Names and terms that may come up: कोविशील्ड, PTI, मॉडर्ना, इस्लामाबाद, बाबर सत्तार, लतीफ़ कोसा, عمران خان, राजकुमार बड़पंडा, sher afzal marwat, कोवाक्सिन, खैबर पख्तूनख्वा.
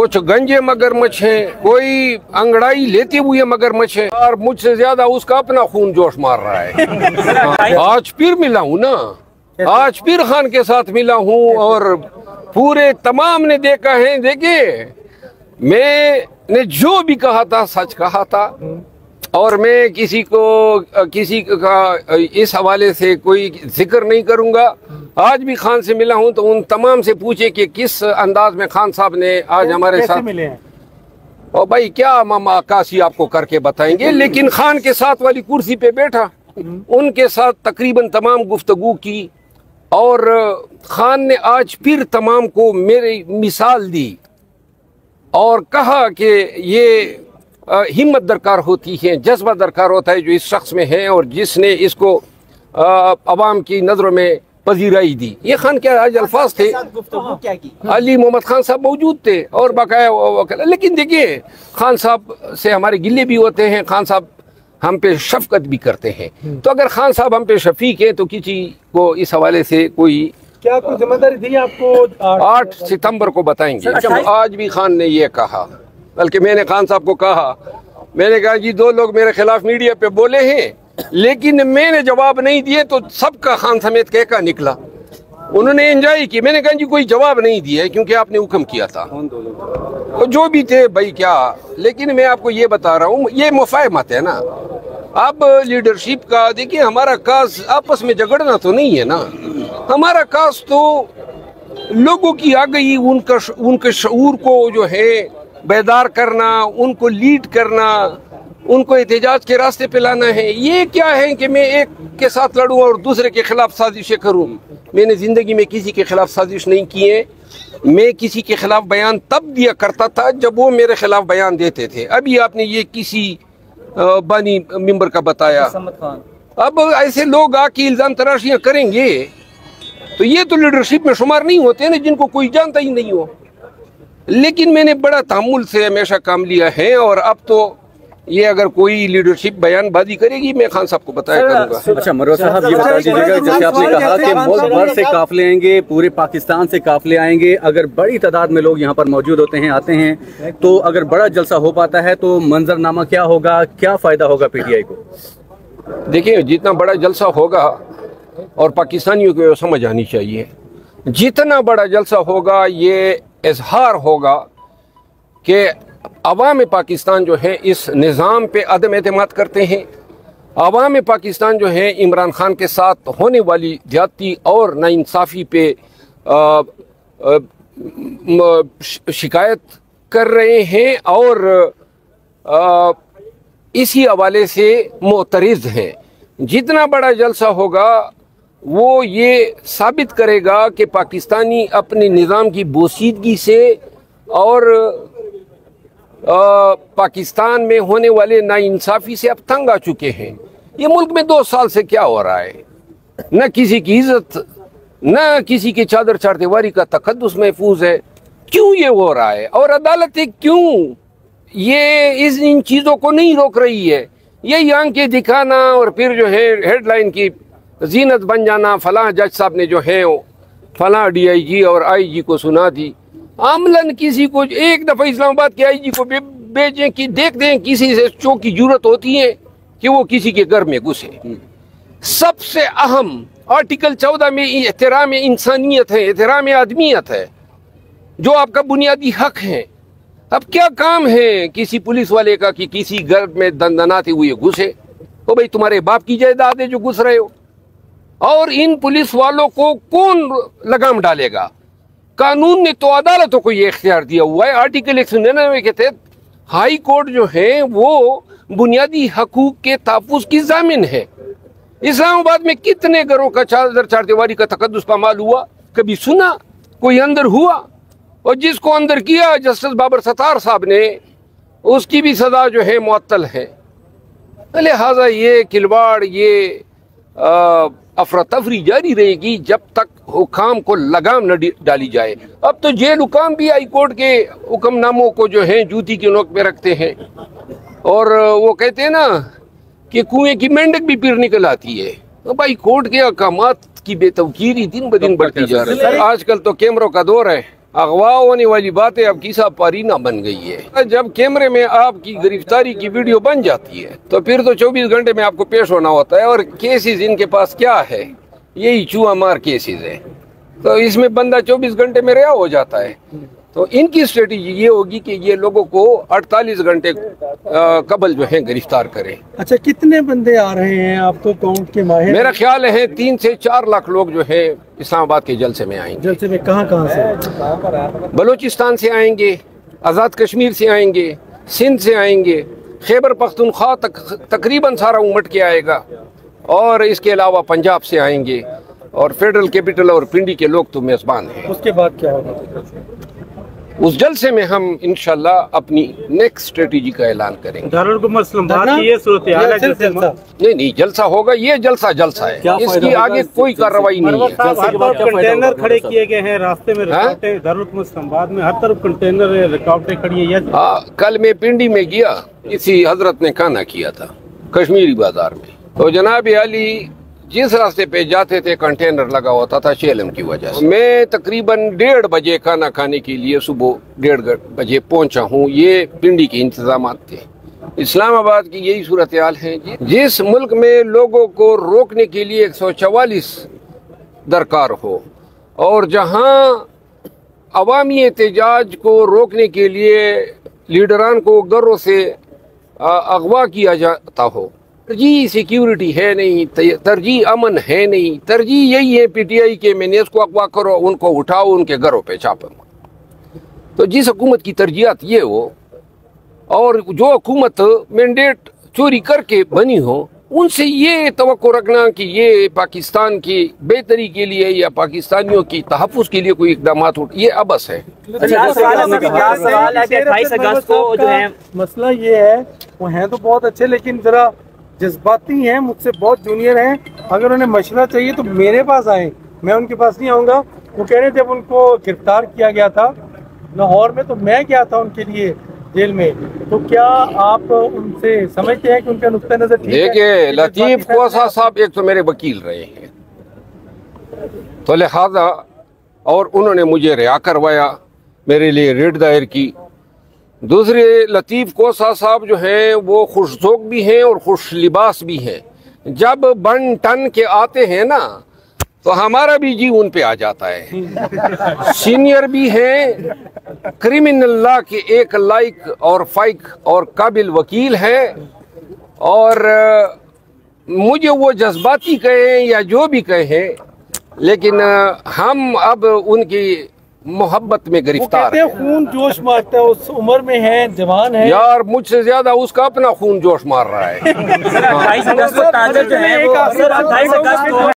कुछ गंजे मगरमच्छ हैं, कोई अंगड़ाई लेते हुए मगरमच्छ है और मुझसे ज्यादा उसका अपना खून जोश मार रहा है। आज फिर मिला हूँ ना, आज फिर खान के साथ मिला हूँ और पूरे तमाम ने देखा है। देखिए मैंने जो भी कहा था सच कहा था और मैं किसी का इस हवाले से कोई जिक्र नहीं करूंगा। आज भी खान से मिला हूं तो उन तमाम से पूछे कि किस अंदाज में खान साहब ने आज हमारे साथ मिले हैं। और भाई क्या मामा आकाशी आपको करके बताएंगे, लेकिन खान के साथ वाली कुर्सी पे बैठा, उनके साथ तकरीबन तमाम गुफ्तगू की और खान ने आज फिर तमाम को मेरी मिसाल दी और कहा कि ये हिम्मत दरकार होती है, जज्बा दरकार होता है जो इस शख्स में है और जिसने इसको आवाम की नज़रों में पजीराई दी। ये खान के आज अल्फाज थे। अली मोहम्मद खान साहब मौजूद थे और बकाया। लेकिन देखिए खान साहब से हमारे गिले भी होते हैं, खान साहब हम पे शफकत भी करते हैं, तो अगर खान साहब हम पे शफीक हैं तो किसी को इस हवाले से कोई क्या कोई जिम्मेदारी दी आपको? 8 सितम्बर को बताएंगे। आज भी खान ने यह कहा, बल्कि मैंने खान साहब को कहा, मैंने कहा जी 2 लोग मेरे खिलाफ मीडिया पे बोले हैं लेकिन मैंने जवाब नहीं दिए तो सबका खान समेत कहका निकला। उन्होंने एंजॉय की। मैंने कहा जी कोई जवाब नहीं दिया क्योंकि आपने हुक्म किया था। तो जो भी थे भाई क्या, लेकिन मैं आपको ये बता रहा हूँ ये मुफाहमत है ना। अब लीडरशिप का देखिए हमारा काज आपस में झगड़ना तो नहीं है ना, हमारा काज तो लोगों की आ गई उनके शऊर को जो है बेदार करना, उनको लीड करना, उनको एहतजाज के रास्ते पे लाना है। ये क्या है कि मैं एक के साथ लड़ूं और दूसरे के खिलाफ साजिशें करूं। मैंने ज़िंदगी में किसी के खिलाफ साजिश नहीं की है। मैं किसी के खिलाफ बयान तब दिया करता था जब वो मेरे खिलाफ बयान देते थे। अभी आपने ये किसी बानी मेंबर का बताया। अब ऐसे लोग आके इल्ज़ाम तराशियाँ करेंगे तो ये तो लीडरशिप में शुमार नहीं होते ना, जिनको कोई जानता ही नहीं हो। लेकिन मैंने बड़ा तामुल से हमेशा काम लिया है और अब तो ये अगर कोई लीडरशिप बयानबाजी करेगी मैं खान साहब को बताया करूंगा। अच्छा मरवा साहब ये बता दीजिएगा, जैसे आपने कहा कि मुल्क भर से काफिले आएंगे, पूरे पाकिस्तान से काफिले आएंगे, अगर बड़ी तादाद में लोग यहाँ पर मौजूद होते हैं आते हैं तो अगर बड़ा जलसा हो पाता है तो मंजरनामा क्या होगा, क्या फायदा होगा PTI को? देखिये जितना बड़ा जलसा होगा और पाकिस्तानियों को समझ आनी चाहिए, जितना बड़ा जलसा होगा ये इजहार होगा कि अवाम पाकिस्तान जो है इस निज़ाम पे अदम एतमाद करते हैं। अवाम पाकिस्तान जो है इमरान खान के साथ होने वाली ज्यादती और नाइंसाफ़ी पे शिकायत कर रहे हैं और इसी हवाले से मोतरिज़ हैं। जितना बड़ा जलसा होगा वो ये साबित करेगा कि पाकिस्तानी अपने निज़ाम की बोसीदगी से और पाकिस्तान में होने वाले नाइंसाफ़ी से अब तंग आ चुके हैं। ये मुल्क में 2 साल से क्या हो रहा है, न किसी की इज़्ज़त न किसी की चादर चारदीवारी का तकद्दुस महफूज है। क्यों ये हो रहा है और अदालतें क्यों ये इन चीज़ों को नहीं रोक रही है? यही आंखें दिखाना और फिर जो है हेडलाइन की जीनत बन जाना, फलां जज साहब ने जो है फलां DIG और IG को सुना दी। अमलन किसी को एक दफ़ा इस्लामाबाद के IG को भेजें कि देख दें किसी से चौक की जरूरत होती है कि वो किसी के घर में घुसे। सबसे अहम आर्टिकल 14 में एहतराम इंसानियत है, एहतराम आदमियत है, जो आपका बुनियादी हक है। अब क्या काम है किसी पुलिस वाले का कि किसी घर में दंदनाते हुए घुसे? तो भाई तुम्हारे बाप की जायदाद है जो घुस रहे हो। और इन पुलिस वालों को कौन लगाम डालेगा? कानून ने तो अदालतों को ये इख्तियार दिया हुआ है। आर्टिकल 199 के तहत हाई कोर्ट जो है वो बुनियादी हकूक के तहफ़्फ़ुज़ की ज़ामिन है। इस्लामाबाद में कितने घरों का चादर चारदीवारी का तकद्दुस पामाल हुआ? कभी सुना कोई अंदर हुआ? और जिसको अंदर किया जस्टिस बाबर सत्तार साहब ने, उसकी भी सज़ा जो है मुअत्तल है। लिहाजा ये खिलवाड़ ये अफरातफरी जारी रहेगी जब तक हुकाम को लगाम न डाली जाए। अब तो जेल हुकाम भी हाईकोर्ट के हुक्मनामों को जो है जूती की नोक पे रखते हैं और वो कहते हैं ना कि कुएं की मेंढक भी फिर निकल आती है। तो भाई कोर्ट के अहकाम की बेतवकीरी दिन ब दिन बढ़ती जा रही है। आजकल तो कैमरों का दौर है। अगवा होने वाली बातें अब की पारीना बन गई है। जब कैमरे में आपकी गिरफ्तारी की वीडियो बन जाती है तो फिर तो 24 घंटे में आपको पेश होना होता है। और केसेस इनके पास क्या है, यही चूहा मार केसेस है, तो इसमें बंदा 24 घंटे में रिहा हो जाता है। तो इनकी स्ट्रेटेजी ये होगी कि ये लोगों को 48 घंटे कबल जो है गिरफ्तार करें। अच्छा, कितने बंदे आ रहे हैं आपको काउंट के माहिर? मेरा ख्याल है 3 से 4 लाख लोग जो है इस्लामाबाद के जलसे में आएंगे। जलसे में कहाँ से? बलूचिस्तान से आएंगे, आज़ाद कश्मीर से आएंगे, सिंध से आएंगे, खैबर पख्तूनख्वा तक तकरीबन सारा उमट के आएगा। और इसके अलावा पंजाब से आएंगे और फेडरल कैपिटल और पिंडी के लोग तो मेज़बान हैं। उसके बाद क्या होगा? उस जलसे में हम इंशाल्लाह अपनी नेक्स्ट स्ट्रेटेजी का ऐलान करेंगे। नहीं, जलसा होगा, ये जलसा है, इसकी आगे कोई कार्रवाई नहीं है। कंटेनर खड़े किए गए हैं रास्ते में, दारुल इस्लामाबाद में हर तरफ कंटेनर है, रिकॉर्डें खड़ी है। कल मैं पिंडी में गया, इसी हजरत ने खाना किया था कश्मीरी बाजार में, तो जनाब अली जिस रास्ते पे जाते थे कंटेनर लगा होता था चेलम की वजह से। मैं तकरीबन 1:30 बजे खाना खाने के लिए सुबह 1:30 बजे पहुंचा हूं। ये पिंडी के इंतजाम थे। इस्लामाबाद की यही सूरत हाल है। जिस मुल्क में लोगों को रोकने के लिए 144 दरकार हो और जहां अवामी एहतजाज को रोकने के लिए लीडरान को गरों से अगवा किया जाता हो, तरजीह सिक्योरिटी है नहीं, तरजीह अमन है नहीं, तरजीह यही है PTI के मैनेज को अगवा करो, उनको उठाओ, उनके घरों पे छापो। तो जिस हुकूमत की तरजीहत ये हो और जो हुकूमत मैंडेट चोरी करके बनी हो, उनसे ये तवक्को रखना कि ये पाकिस्तान की बेहतरी के लिए या पाकिस्तानियों की तहफ़्फ़ुज़ के लिए कोई इकदाम उठ, ये अबस है। मसला ये है, वो हैं तो बहुत अच्छे लेकिन जरा जज्बाती हैं, मुझसे बहुत जूनियर हैं। अगर उन्हें मशवरा चाहिए तो मेरे पास आए, मैं उनके पास नहीं आऊँगा। वो कह रहे जब उनको गिरफ्तार किया गया था लाहौर में तो मैं गया था उनके लिए जेल में, तो क्या आप उनसे समझते हैं कि उनका नुक्ता नजर ठीक है? देखिए लतीफ़ कोसा साहब एक तो मेरे वकील रहे हैं, तो लिहाजा और उन्होंने मुझे रिहा करवाया, मेरे लिए रेड दायर की। दूसरे लतीफ़ कोसा साहब जो हैं वो खुशजोक भी हैं और खुश लिबास भी हैं। जब बन टन के आते हैं ना तो हमारा भी जी उन पे आ जाता है। सीनियर भी हैं, क्रिमिनल लॉ के एक लाइक और फाइक और काबिल वकील हैं। और मुझे वो जज्बाती कहें या जो भी कहें, लेकिन हम अब उनकी मोहब्बत में गिरफ्तार है। खून जोश मारता है, उस उम्र में है, जवान है। यार मुझसे ज्यादा उसका अपना खून जोश मार रहा है।